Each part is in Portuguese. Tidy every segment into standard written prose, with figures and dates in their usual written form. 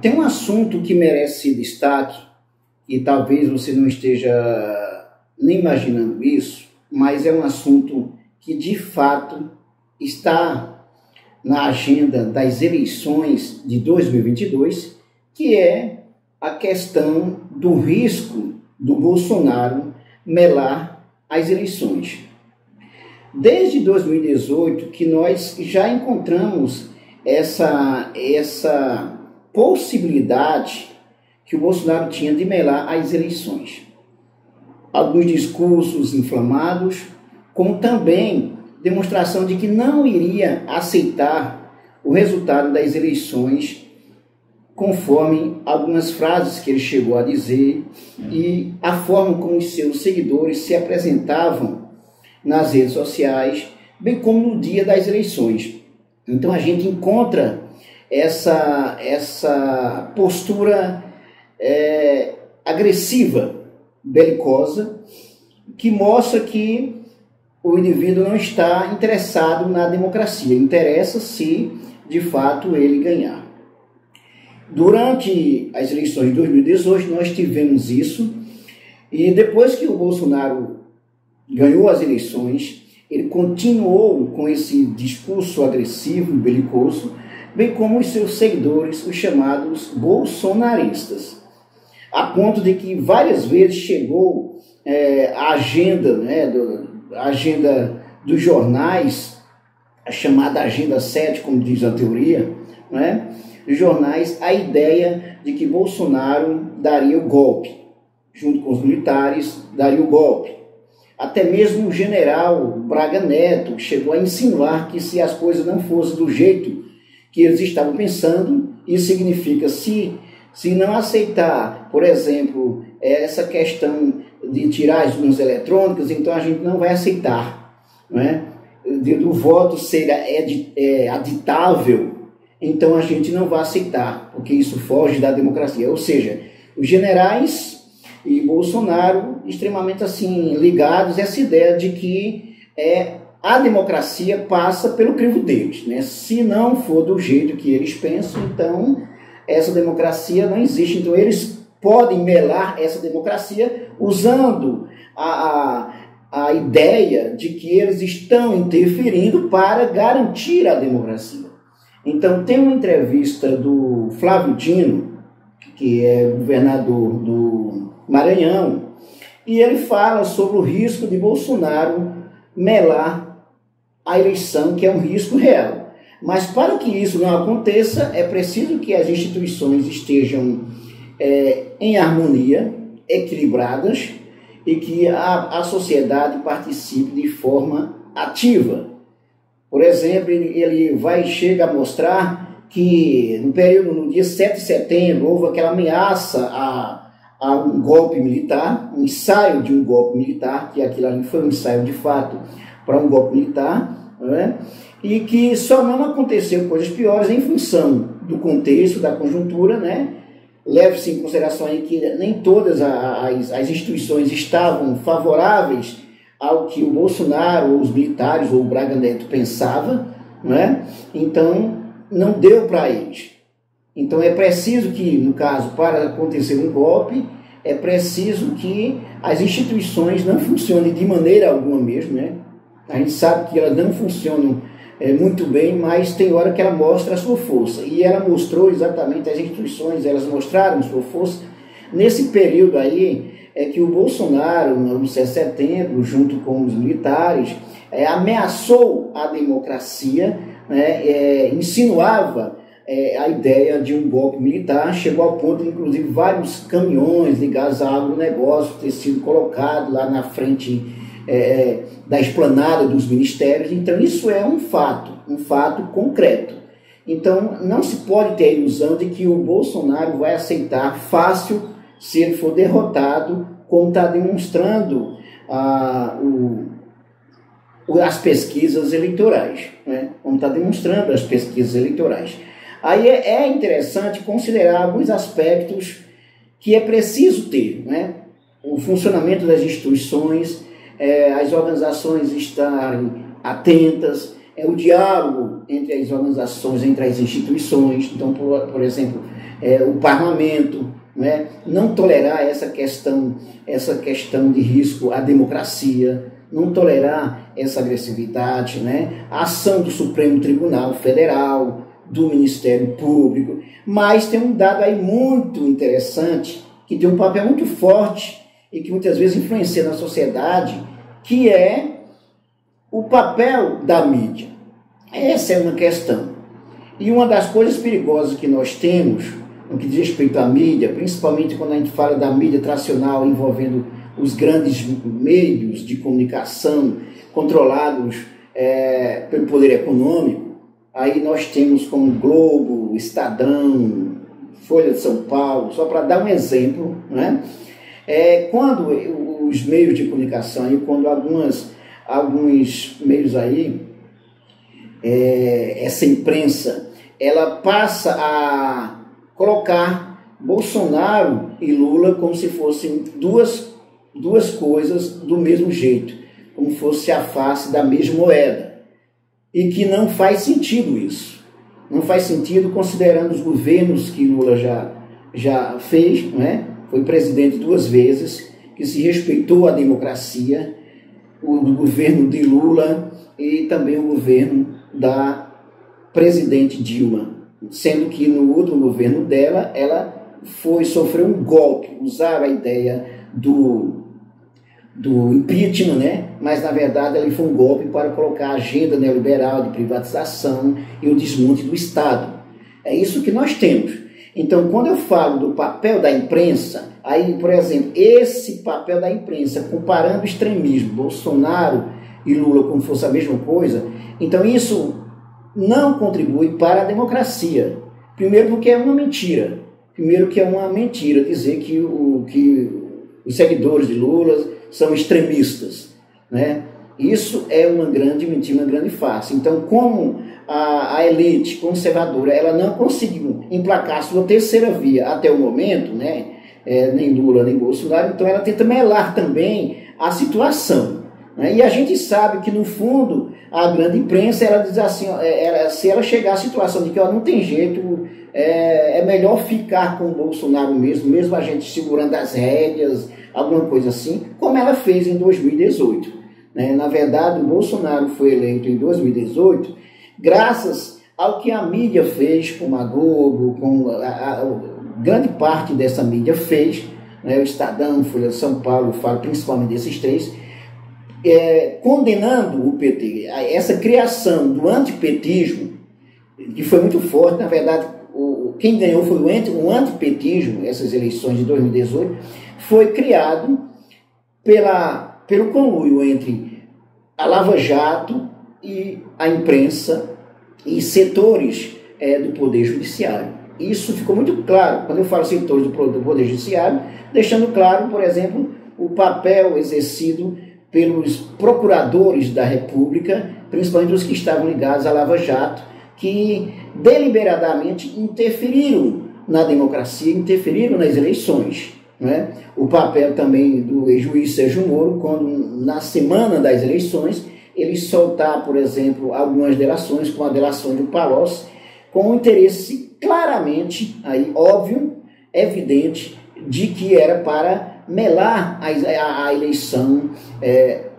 Tem um assunto que merece destaque, e talvez você não esteja nem imaginando isso, mas é um assunto que de fato está na agenda das eleições de 2022, que é a questão do risco do Bolsonaro melar as eleições. Desde 2018 que nós já encontramos essa possibilidade que o Bolsonaro tinha de melar as eleições. Alguns discursos inflamados, como também demonstração de que não iria aceitar o resultado das eleições, conforme algumas frases que ele chegou a dizer e a forma como os seus seguidores se apresentavam nas redes sociais, bem como no dia das eleições. Então a gente encontra essa postura agressiva, belicosa, que mostra que o indivíduo não está interessado na democracia, interessa se de fato ele ganhar. Durante as eleições de 2018 nós tivemos isso, e depois que o Bolsonaro ganhou as eleições, ele continuou com esse discurso agressivo e belicoso, bem como os seus seguidores, os chamados bolsonaristas, a ponto de que várias vezes chegou a agenda, a agenda dos jornais, a chamada Agenda 7, como diz a teoria, dos jornais, a ideia de que Bolsonaro daria o golpe, junto com os militares, daria o golpe. Até mesmo o general Braga Neto chegou a insinuar que se as coisas não fossem do jeito que eles estavam pensando, isso significa se não aceitar, por exemplo, essa questão de tirar as urnas eletrônicas, então a gente não vai aceitar, do voto ser aditável, então a gente não vai aceitar, porque isso foge da democracia. Ou seja, os generais e Bolsonaro extremamente assim ligados a essa ideia de que a democracia passa pelo crivo deles, Se não for do jeito que eles pensam, então essa democracia não existe. Então eles podem melar essa democracia usando a ideia de que eles estão interferindo para garantir a democracia. Então tem uma entrevista do Flávio Dino, que é governador do Maranhão, e ele fala sobre o risco de Bolsonaro melar a eleição, que é um risco real. Mas para que isso não aconteça, é preciso que as instituições estejam em harmonia, equilibradas, e que a sociedade participe de forma ativa. Por exemplo, ele chega a mostrar que no dia 7 de setembro houve aquela ameaça a um golpe militar, um ensaio de um golpe militar, que aquilo ali foi um ensaio de fato para um golpe militar, e que só não aconteceu coisas piores em função do contexto, da conjuntura, Leve-se em consideração aí que nem todas as instituições estavam favoráveis ao que o Bolsonaro, ou os militares, ou o Braga Neto pensava, Então não deu para eles. Então é preciso que, no caso, para acontecer um golpe, é preciso que as instituições não funcionem de maneira alguma mesmo, A gente sabe que elas não funcionam muito bem, mas tem hora que ela mostra a sua força. E ela mostrou exatamente, as instituições, elas mostraram sua força. Nesse período aí, é que o Bolsonaro, no 7 de setembro, junto com os militares, ameaçou a democracia, insinuava a ideia de um golpe militar, chegou ao ponto de, inclusive, vários caminhões ligados a agronegócio ter sido colocado lá na frente da esplanada dos ministérios. Então isso é um fato concreto. Então não se pode ter a ilusão de que o Bolsonaro vai aceitar fácil se ele for derrotado, como está demonstrando as pesquisas eleitorais, como está demonstrando as pesquisas eleitorais. Aí é interessante considerar alguns aspectos que é preciso ter, O funcionamento das instituições, as organizações estarem atentas, o diálogo entre as organizações, entre as instituições. Então, por exemplo, o parlamento, né? Não tolerar essa questão de risco à democracia, não tolerar essa agressividade, né? A ação do Supremo Tribunal Federal, do Ministério Público. Mas tem um dado aí muito interessante, que tem um papel muito forte e que muitas vezes influencia na sociedade, que é o papel da mídia. Essa é uma questão. E uma das coisas perigosas que nós temos, no que diz respeito à mídia, principalmente quando a gente fala da mídia tradicional envolvendo os grandes meios de comunicação controlados pelo poder econômico, aí nós temos como Globo, Estadão, Folha de São Paulo, só para dar um exemplo, né? Quando os meios de comunicação e quando alguns meios aí, essa imprensa, ela passa a colocar Bolsonaro e Lula como se fossem duas coisas do mesmo jeito, como fosse a face da mesma moeda, e que não faz sentido isso. Não faz sentido, considerando os governos que Lula já fez, né? Foi presidente duas vezes, que se respeitou a democracia, o governo de Lula e também o governo da presidente Dilma, sendo que no outro governo dela, ela sofreu um golpe, usaram a ideia do impeachment, né? Mas na verdade ele foi um golpe para colocar a agenda neoliberal de privatização e o desmonte do Estado. É isso que nós temos. Então, quando eu falo do papel da imprensa, aí, por exemplo, esse papel da imprensa, comparando o extremismo, Bolsonaro e Lula como fosse a mesma coisa, então isso não contribui para a democracia. Primeiro porque é uma mentira. Primeiro que é uma mentira dizer que os seguidores de Lula são extremistas, né? Isso é uma grande mentira, uma grande farsa. Então, como a elite conservadora ela não conseguiu emplacar sua terceira via até o momento, né? Nem Lula, nem Bolsonaro, então ela tenta melar também a situação, né? E a gente sabe que, no fundo, a grande imprensa, ela diz assim, se ela chegar à situação de que ela não tem jeito, é melhor ficar com o Bolsonaro mesmo a gente segurando as rédeas, alguma coisa assim, como ela fez em 2018. Né? Na verdade, o Bolsonaro foi eleito em 2018 graças ao que a mídia fez, como a Globo, como grande parte dessa mídia fez, né? O Estadão, Folha de São Paulo, fala principalmente desses três, condenando o PT, essa criação do antipetismo, que foi muito forte. Na verdade, quem ganhou foi o antipetismo. Essas eleições de 2018 foi criado pelo conluio entre a Lava Jato e a imprensa e setores do Poder Judiciário. Isso ficou muito claro, quando eu falo setores do Poder Judiciário, deixando claro, por exemplo, o papel exercido pelos procuradores da República, principalmente os que estavam ligados à Lava Jato, que deliberadamente interferiram na democracia, interferiram nas eleições, né? O papel também do ex-juiz Sergio Moro, quando na semana das eleições ele soltar, por exemplo, algumas delações, como a delação de Palocci, com o interesse claramente, aí, óbvio, evidente, de que era para melar a eleição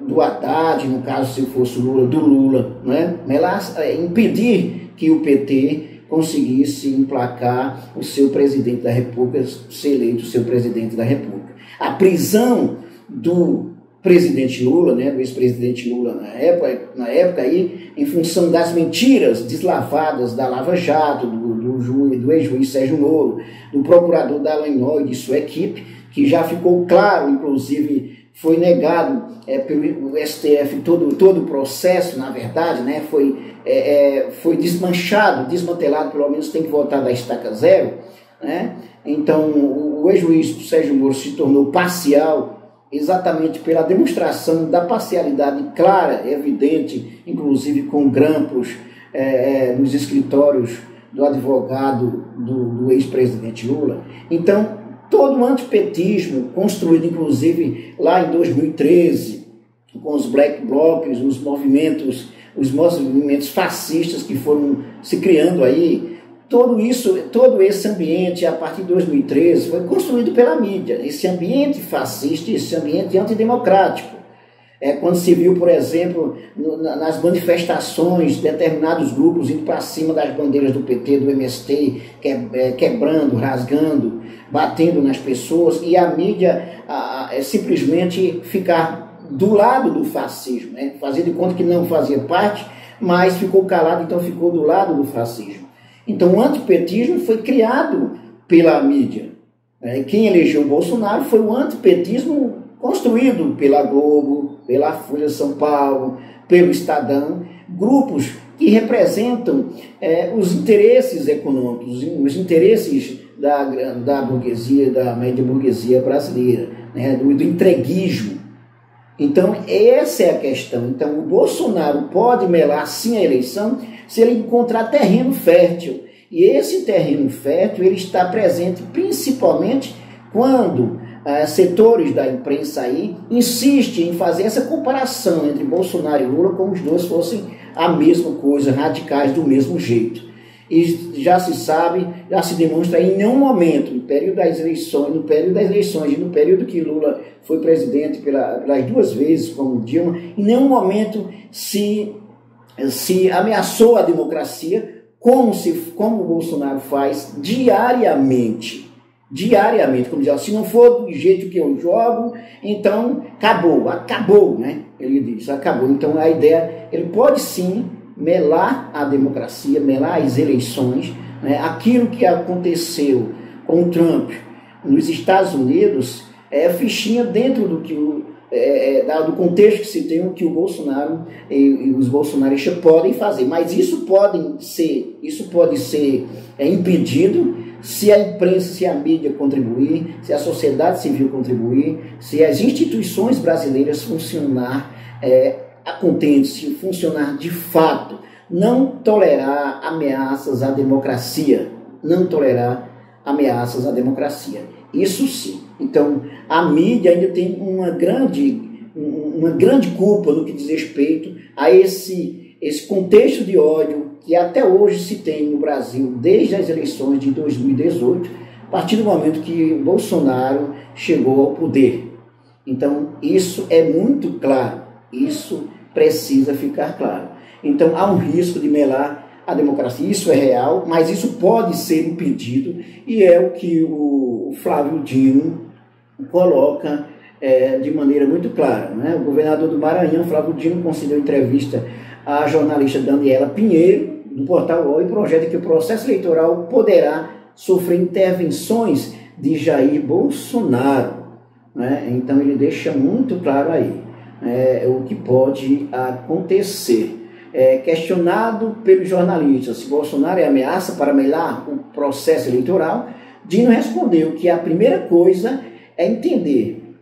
do Haddad, no caso, se fosse o Lula, do Lula, né? Melar, impedir que o PT conseguisse emplacar o seu presidente da República, ser eleito o seu presidente da República. A prisão do presidente Lula, né, do ex-presidente Lula na época aí, em função das mentiras deslavadas da Lava Jato, do ex-juiz Sergio Moro, do procurador Dallagnol e de sua equipe, que já ficou claro, inclusive foi negado pelo STF todo o processo, na verdade, né, foi desmanchado, desmantelado, pelo menos tem que voltar da estaca zero, né? Então o ex-juiz Sergio Moro se tornou parcial, exatamente pela demonstração da parcialidade clara, evidente, inclusive com grampos nos escritórios do advogado do ex-presidente Lula. Então, todo o antipetismo, construído inclusive lá em 2013, com os black blocs, os movimentos fascistas que foram se criando aí, todo esse ambiente, a partir de 2013, foi construído pela mídia. Esse ambiente fascista, esse ambiente antidemocrático. É, quando se viu, por exemplo, nas manifestações, determinados grupos indo para cima das bandeiras do PT, do MST, quebrando, rasgando, batendo nas pessoas, e a mídia simplesmente ficar do lado do fascismo, né? Fazer de conta que não fazia parte, mas ficou calado, então ficou do lado do fascismo. Então o antipetismo foi criado pela mídia. Quem elegeu o Bolsonaro foi o antipetismo construído pela Globo, pela Folha de São Paulo, pelo Estadão, grupos que representam os interesses econômicos, os interesses da burguesia, da média burguesia brasileira, né, do entreguismo. Então, essa é a questão. Então, o Bolsonaro pode melar, sim, a eleição se ele encontrar terreno fértil. E esse terreno fértil ele está presente principalmente quando setores da imprensa aí insistem em fazer essa comparação entre Bolsonaro e Lula como os dois fossem a mesma coisa, radicais do mesmo jeito. E já se sabe, já se demonstra em nenhum momento, no período das eleições e no período que Lula foi presidente pelas duas vezes, como Dilma, em nenhum momento se ameaçou a democracia como o Bolsonaro faz diariamente. Diariamente, como diz, se não for do jeito que eu jogo, então acabou, né? Ele diz, acabou. Então a ideia, ele pode sim melar a democracia, melar as eleições, né? Aquilo que aconteceu com o Trump nos Estados Unidos é fichinha dentro do contexto que se tem, o que o Bolsonaro e os bolsonaristas podem fazer. Mas isso pode ser impedido se a imprensa, se a mídia contribuir, se a sociedade civil contribuir, se as instituições brasileiras funcionar contente, se funcionar de fato, não tolerar ameaças à democracia, não tolerar ameaças à democracia, isso sim. Então a mídia ainda tem uma grande culpa no que diz respeito a esse contexto de ódio que até hoje se tem no Brasil desde as eleições de 2018, a partir do momento que Bolsonaro chegou ao poder. Então isso é muito claro. Isso precisa ficar claro. Então há um risco de melar a democracia, isso é real, mas isso pode ser impedido, e é o que o Flávio Dino coloca de maneira muito clara, né? O governador do Maranhão, Flávio Dino, concedeu entrevista à jornalista Daniela Pinheiro, do portal UOL, e projeta que o processo eleitoral poderá sofrer intervenções de Jair Bolsonaro, né? Então ele deixa muito claro aí o que pode acontecer. Questionado pelos jornalistas se Bolsonaro é ameaça para melar o processo eleitoral, Dino respondeu que a primeira coisa é entender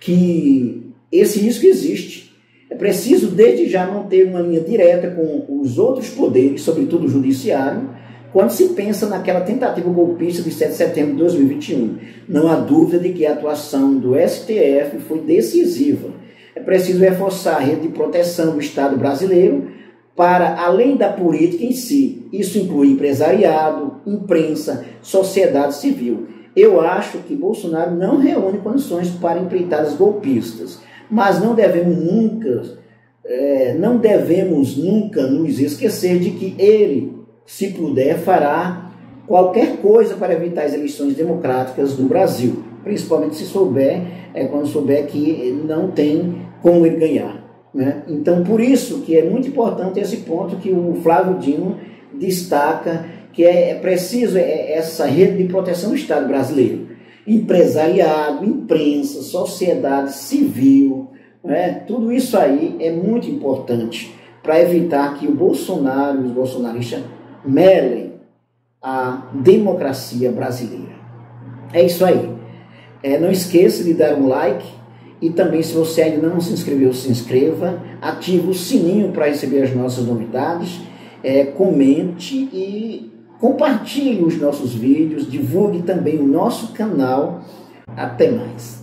que esse risco existe. É preciso desde já manter uma linha direta com os outros poderes, sobretudo o judiciário, quando se pensa naquela tentativa golpista de 7 de setembro de 2021. Não há dúvida de que a atuação do STF foi decisiva. É preciso reforçar a rede de proteção do Estado brasileiro para além da política em si. Isso inclui empresariado, imprensa, sociedade civil. Eu acho que Bolsonaro não reúne condições para empreitadas golpistas, mas não devemos nunca nos esquecer de que ele, se puder, fará qualquer coisa para evitar as eleições democráticas no Brasil. Principalmente se souber, quando souber que não tem como ele ganhar, né? Então, por isso que é muito importante esse ponto que o Flávio Dino destaca, que é preciso essa rede de proteção do Estado brasileiro. Empresariado, imprensa, sociedade civil, né? Tudo isso aí é muito importante para evitar que o Bolsonaro e os bolsonaristas melem a democracia brasileira. É isso aí. Não esqueça de dar um like, e também, se você ainda não se inscreveu, se inscreva, ative o sininho para receber as nossas novidades, comente e compartilhe os nossos vídeos, divulgue também o nosso canal. Até mais!